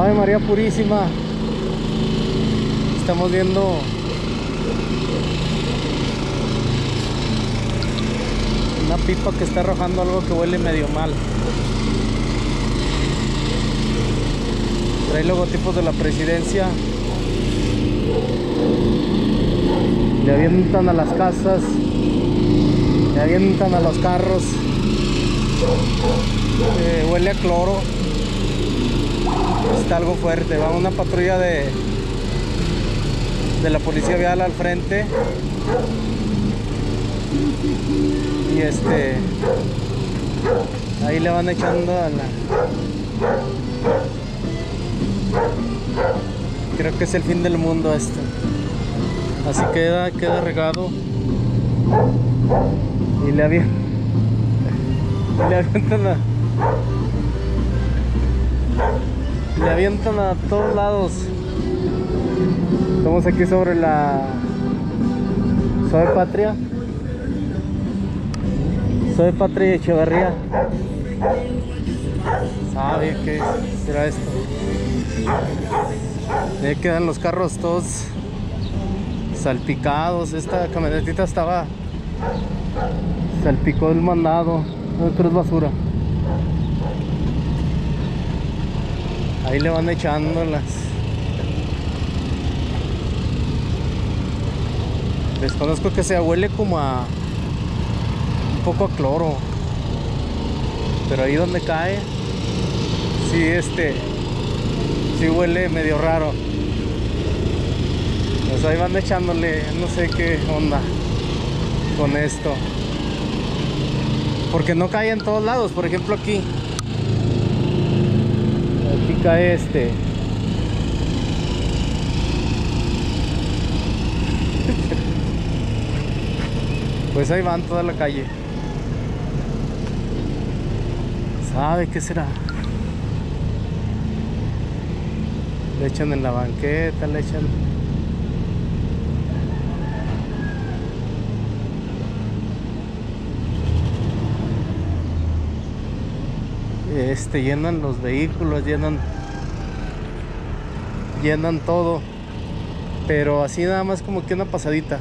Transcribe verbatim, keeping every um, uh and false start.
Ave María Purísima. Estamos viendo una pipa que está arrojando algo que huele medio mal. Trae logotipos de la presidencia. Le avientan a las casas, le avientan a los carros. Eh, huele a cloro. Está algo fuerte. Va una patrulla de de la policía vial al frente y este ahí le van echando a la, creo que es el fin del mundo esto. Así queda, queda regado y le había le avientan a le avientan a todos lados. Estamos aquí sobre la Soy Patria, Soy Patria y Echeverría. ¿Sabe qué será esto? Ahí quedan los carros todos salpicados. Esta camionetita estaba, salpicó el mandado. Otro es basura. Ahí le van echándolas. Desconozco que se huele como a un poco a cloro, pero ahí donde cae sí este sí huele medio raro. Pues ahí van echándole, no sé qué onda con esto, porque no cae en todos lados. Por ejemplo, aquí cae este pues ahí van toda la calle. ¿Sabe qué será? Le echan en la banqueta, le echan. Este, llenan los vehículos, llenan llenan todo, pero así nada más como que una pasadita.